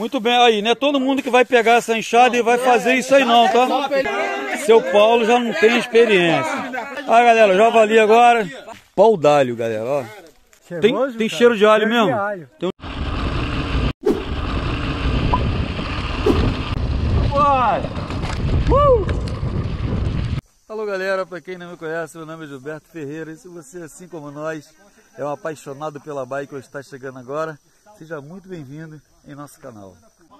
Muito bem, aí, né? Todo mundo que vai pegar essa enxada e vai fazer isso aí não, tá? Seu Paulo já não tem experiência. Ah, galera, já avali agora. Paudalho, galera, ó. Tem cheiro de alho mesmo? Tem... Alô, galera, pra quem não me conhece, meu nome é Gilberto Ferreira. E se você, assim como nós, é um apaixonado pela bike ou está chegando agora, seja muito bem-vindo em nosso canal.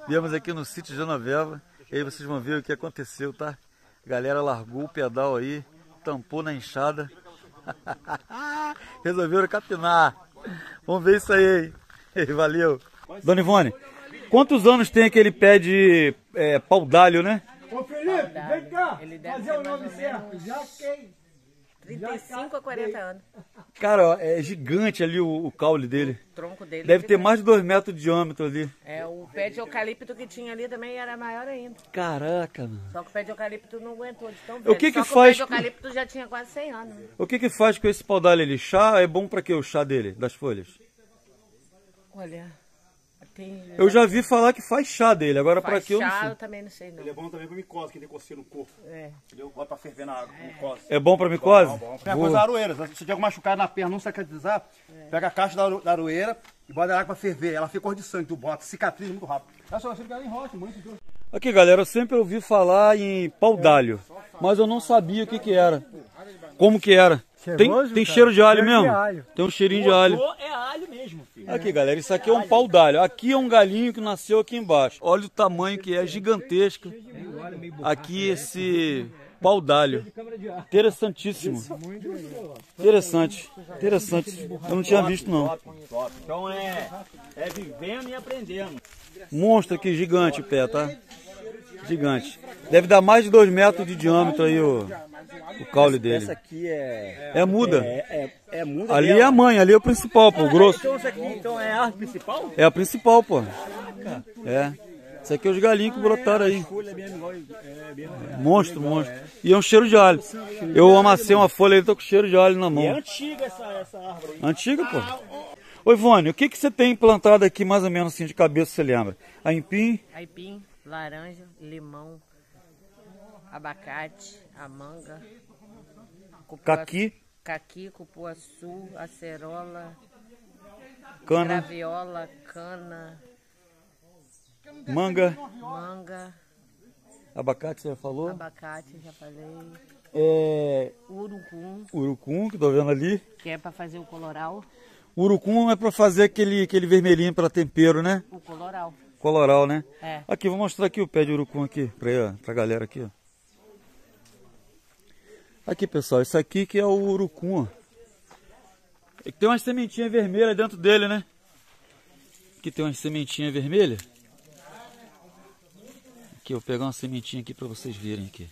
Viemos aqui no sítio de Genoveva e aí vocês vão ver o que aconteceu, tá? A galera largou o pedal aí, tampou na enxada, resolveram capinar. Vamos ver isso aí, hein? Valeu! Dona Ivone, quantos anos tem aquele pé de paudalho, né? Ô Felipe, vem cá, fazer o nome certo, já fiquei... 35 a 40 anos. Cara, ó, é gigante ali o caule dele. O tronco dele. Deve ter mais de 2 metros de diâmetro ali. É, o pé de eucalipto que tinha ali também era maior ainda. Caraca, mano. Só que o pé de eucalipto não aguentou de tão velho. O que que faz? O pé de eucalipto já tinha quase 100 anos. O que que faz com esse paudalho ali? Chá é bom pra quê o chá dele, das folhas? Olha... Eu já vi falar que faz chá dele, agora faz pra que eu não sei. Eu também não sei não. Ele é bom também pra micose, quem tem coceira no corpo. É. Entendeu? Bota pra ferver na água, micose. É bom pra micose? É bom. Primeira coisa da aroeira, se você tiver alguma machucada na perna, não cicatrizar, pega a caixa da aroeira e bota na água pra ferver. Ela fica cor de sangue, tu bota, cicatriza muito rápido. Essa é sempre ela enrocha, muito. Aqui, galera, eu sempre ouvi falar em paudalho, mas eu não sabia o que que era. Como que era? Tem cheiro de alho mesmo? Tem um cheirinho de alho. É alho mesmo, filho. Aqui, galera, isso aqui é um paudalho. Aqui é um galinho que nasceu aqui embaixo. Olha o tamanho que é, gigantesco. Aqui esse paudalho. Interessantíssimo. Interessante. Interessante. Eu não tinha visto, não. Então é vivendo e aprendendo. Monstro aqui, gigante o pé, tá? Gigante. Deve dar mais de 2 metros de diâmetro aí o caule dele. Essa aqui é muda. É muda. Ali é a mãe, ali é o principal, pô, o grosso. Então isso aqui então é a principal? É a principal, pô. É. Isso aqui é os galinhos que brotaram aí. Monstro, monstro. E é um cheiro de alho. Eu amassei uma folha e tô com cheiro de alho na mão. É antiga essa árvore aí. Antiga, pô. Ô Ivone, o que você tem plantado aqui mais ou menos assim de cabeça, você lembra? Aipim? Aipim. Laranja, limão, abacate, a manga, caqui, cupuaçu, acerola, cana, graviola, cana, manga, abacate, você já falou? Abacate, já falei. Urucum, que tô vendo ali. Que é para fazer o colorau. Urucum é para fazer aquele vermelhinho para tempero, né? O colorau. Coloral, né? É. Aqui, vou mostrar aqui o pé de urucum aqui, pra galera aqui, ó. Aqui, pessoal, isso aqui que é o urucum, ó. E tem umas sementinhas vermelhas dentro dele, né? Aqui tem umas sementinhas vermelhas. Aqui, eu vou pegar uma sementinha aqui pra vocês verem aqui.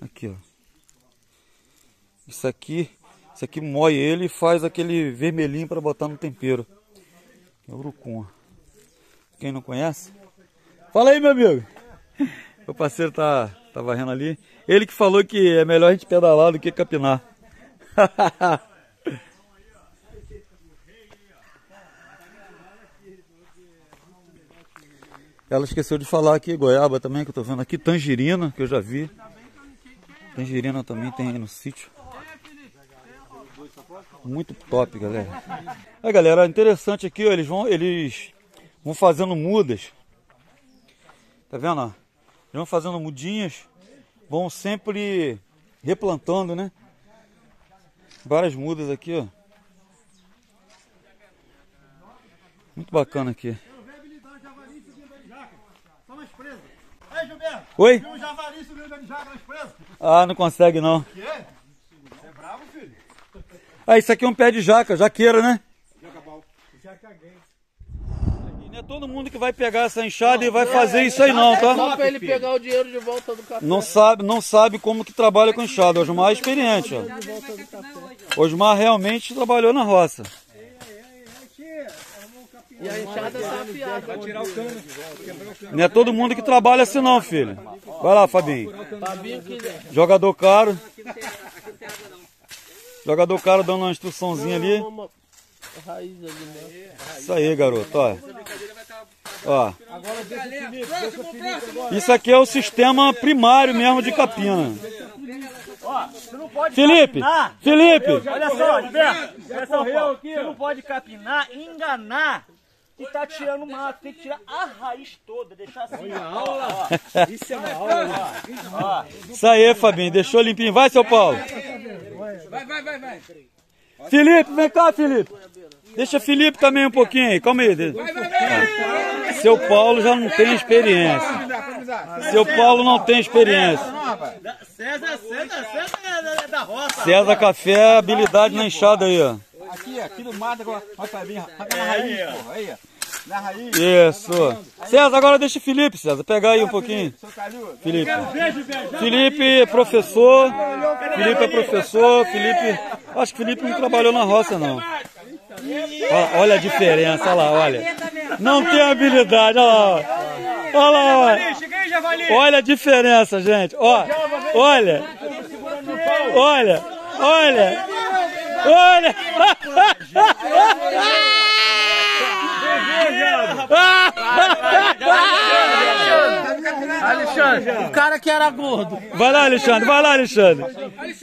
Aqui, ó. Isso aqui moe ele e faz aquele vermelhinho pra botar no tempero. É o urucum, ó. Quem não conhece, fala aí, meu amigo. O parceiro tá varrendo ali. Ele que falou que é melhor a gente pedalar do que capinar. Ela esqueceu de falar aqui, goiaba também, que eu tô vendo aqui. Tangerina, que eu já vi. Tangerina também tem aí no sítio. Muito top, galera. Aí, galera, interessante aqui, ó, eles vão fazendo mudas, tá vendo? Eles vão fazendo mudinhas, vão sempre replantando, né? Várias mudas aqui, ó. Muito bacana aqui. Oi? Ah, não consegue não. Ah, isso aqui é um pé de jaca, jaqueira, né? É todo mundo que vai pegar essa enxada e vai fazer isso aí não, tá? Só pra ele pegar o dinheiro de volta do café. Não sabe como que trabalha com enxada. Osmar é experiente, ó. Osmar realmente trabalhou na roça. E a enxada tá afiada. Vai tirar o cano. Não é todo mundo que trabalha assim não, filho. Vai lá, Fabinho. Jogador caro. Jogador caro dando uma instruçãozinha ali. Isso aí, garoto, ó. Ó. Isso aqui é o sistema primário mesmo de capina. Ó, você não pode capinar. Felipe! Olha só, Gilberto! Você não pode capinar, enganar e tá tirando o mato. Tem que tirar a raiz toda, deixar assim. Ó. Isso é uma aula. Ó. Isso aí, Fabinho. Deixou limpinho. Vai, seu Paulo. Vai. Felipe, vem cá, Felipe. Deixa Felipe também um pouquinho. Calma aí. Seu Paulo já não tem experiência. Seu Paulo não tem experiência. César é da roça. César Café, habilidade na enxada aí, ó. Aqui no mato, agora. Olha na raiz, porra. Aí, ó. Na raiz. Isso. César, agora deixa o Felipe, César. Pegar aí um pouquinho. Felipe. Felipe é professor. Felipe. Acho que Felipe não trabalhou na roça, não. Olha a diferença, olha lá, olha. Não tem habilidade, olha lá. Olha a diferença, gente. Olha. Alexandre, o cara que era gordo. Vai lá, Alexandre.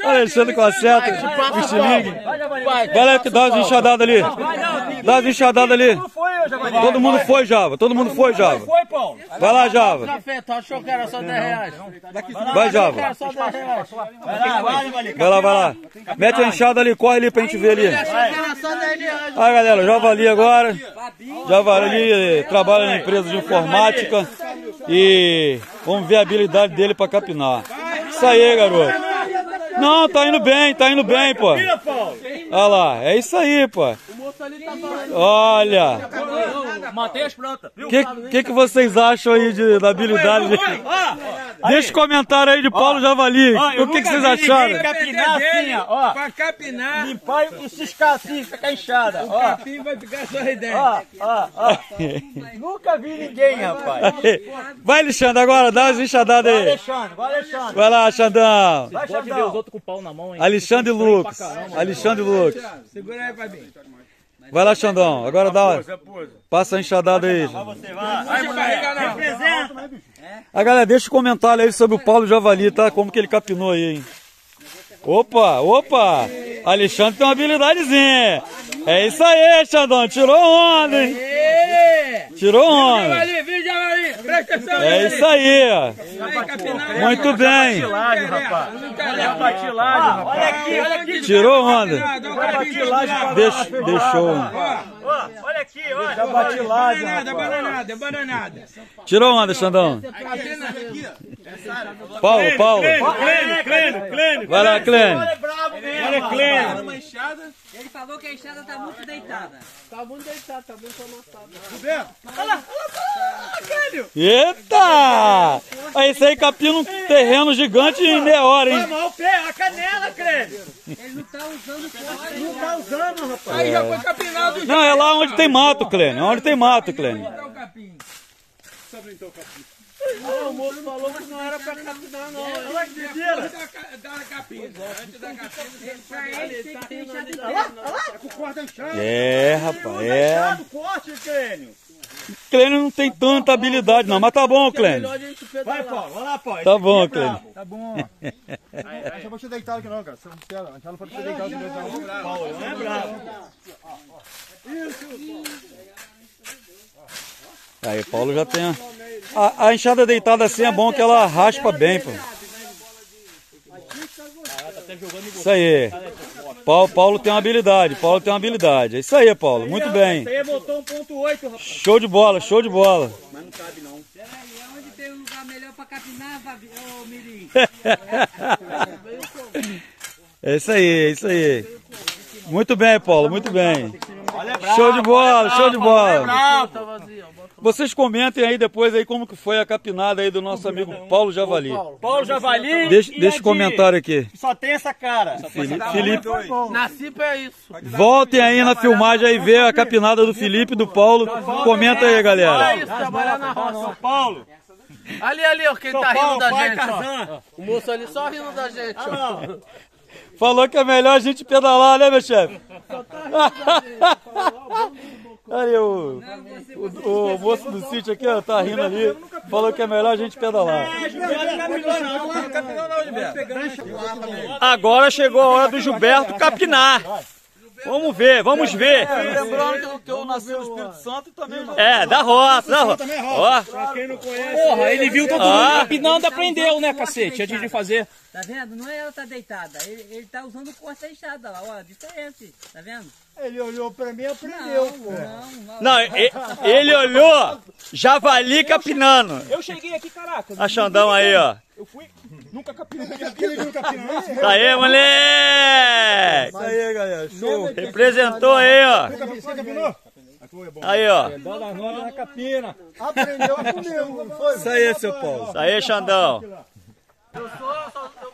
Alexandre com a seta, o estilingue. Vai lá que dá umas enxadadas ali. Todo mundo foi, Java. Vai lá, Java. Achou que era só 10 reais. Vai, Java. Vai lá. Mete a enxada ali, corre ali pra gente ver ali. Aí, galera, Javali agora. Javali trabalha na empresa de informática. E vamos ver a habilidade dele pra capinar. Isso aí, garoto. Não, tá indo bem, pô. Olha lá, é isso aí, pô. Olha. Matei as plantas. O que vocês acham aí da habilidade dele? Deixa o comentário aí de Paulo Javali. O que vocês acharam? Capinar assim, ó. Pra capinar. Limpar e ciscar assim, ficar inchada. O capim vai ficar sorridente. Ó. Nunca vi ninguém, rapaz. Vai, Alexandre, agora. Dá umas enxadadas aí. Vai, Alexandre. Vai lá, Xandão. Pode ver os outros com o pau na mão, hein? Alexandre Lucas. Segura aí, Fabinho. Vai lá, Xandão. Agora dá. Passa a enxadada aí. A galera, deixa o comentário aí sobre o Paulo Javali, tá? Como que ele capinou aí, hein? Opa! Alexandre tem uma habilidadezinha. É isso aí, Xandão. Tirou onda, hein? É isso aí, ó. Muito bem. Olha aqui. Tirou onda. Deixou. Olha aqui. É bananada. Tirou onda, Xandão. Paulo. Clênio. Vai lá, Clênio. Olha, Clênio. Ele falou que a enxada tá muito deitada. Tá muito amassada. Olha lá, Clênio. Eita! Aí isso aí capina um terreno gigante em meia hora, hein? Vai mal o pé, a canela, Clênio. Ele não tá usando o pé. Não tá usando, rapaz. Aí já foi capinado. Não, é lá onde tem mato, Clênio. Só brincar o capim. O moço falou que não era pra capinar, não. Olha que mentira! É, rapaz, é. Clênio não tem tanta habilidade, não, mas tá bom, Clênio. Vai, Paulo, vai lá, Paulo. Tá bom, Clênio. Tá bom. Não chama você deitar aqui, não, cara. Ela não pode ser deitada aqui, não. Paulo, não é bravo. Isso! Aí, Paulo já tem a enxada deitada assim é bom que ela raspa bem, pô. Isso aí. Paulo tem uma habilidade. É isso aí, Paulo. Muito bem. Show de bola. Mas não cabe, não. Peraí, onde tem um lugar melhor pra capinar, Fabinho? Ô, Mirim. É isso aí. Muito bem, Paulo. Muito bem. Show de bola. Vocês comentem aí depois aí como que foi a capinada aí do nosso amigo Paulo Javali. Deixa o comentário aqui. Só tem essa cara. Felipe. Nascipe é isso. Voltem aí na filmagem aí ver a capinada do Felipe e do Paulo. Comenta aí, galera. Trabalhar na roça, Paulo. Ali, ó, quem tá rindo da gente. O moço ali só rindo da gente. Falou que é melhor a gente pedalar, né, meu chefe? Olha o moço do sítio aqui, ó, tá rindo ali, falou que é melhor a gente pedalar. Agora chegou a hora do Gilberto capinar. Vamos ver, vamos ver. Lembrando que eu nasci no Espírito Santo e também... É, da roça, da roça. Ó. Pra quem não conhece... Porra, ele viu todo mundo capinando, aprendeu, né, cacete, antes de fazer. Tá vendo? Não é ela tá deitada, ele tá usando o corte inchada lá, ó, diferente, tá vendo? Ele olhou pra mim e aprendeu, pô. Não, ele olhou, javali capinando. Eu cheguei aqui, caraca. A Xandão aí, ó. Eu fui, nunca capinou. Tá aí, moleque! Isso aí, galera. Show. Representou aí, ó. Você capinou? Aí, ó. Aprendeu a comer, não foi? Isso aí, seu Paulo. Isso aí, Xandão.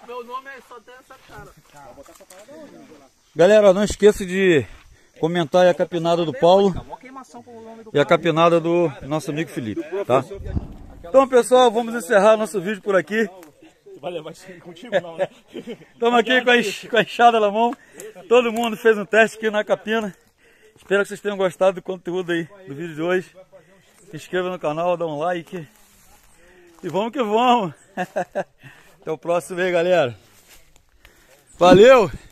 Meu nome é só tem essa cara. Galera, não esqueça de comentar aí a capinada do Paulo e a capinada do nosso amigo Felipe, tá? Então, pessoal, vamos encerrar nosso vídeo por aqui. Vai levar isso contigo, não, né? Estamos aqui com a enxada na mão. Todo mundo fez um teste aqui na capina. Espero que vocês tenham gostado do conteúdo aí do vídeo de hoje. Se inscreva no canal, dá um like. E vamos que vamos. Até o próximo aí, galera. Valeu!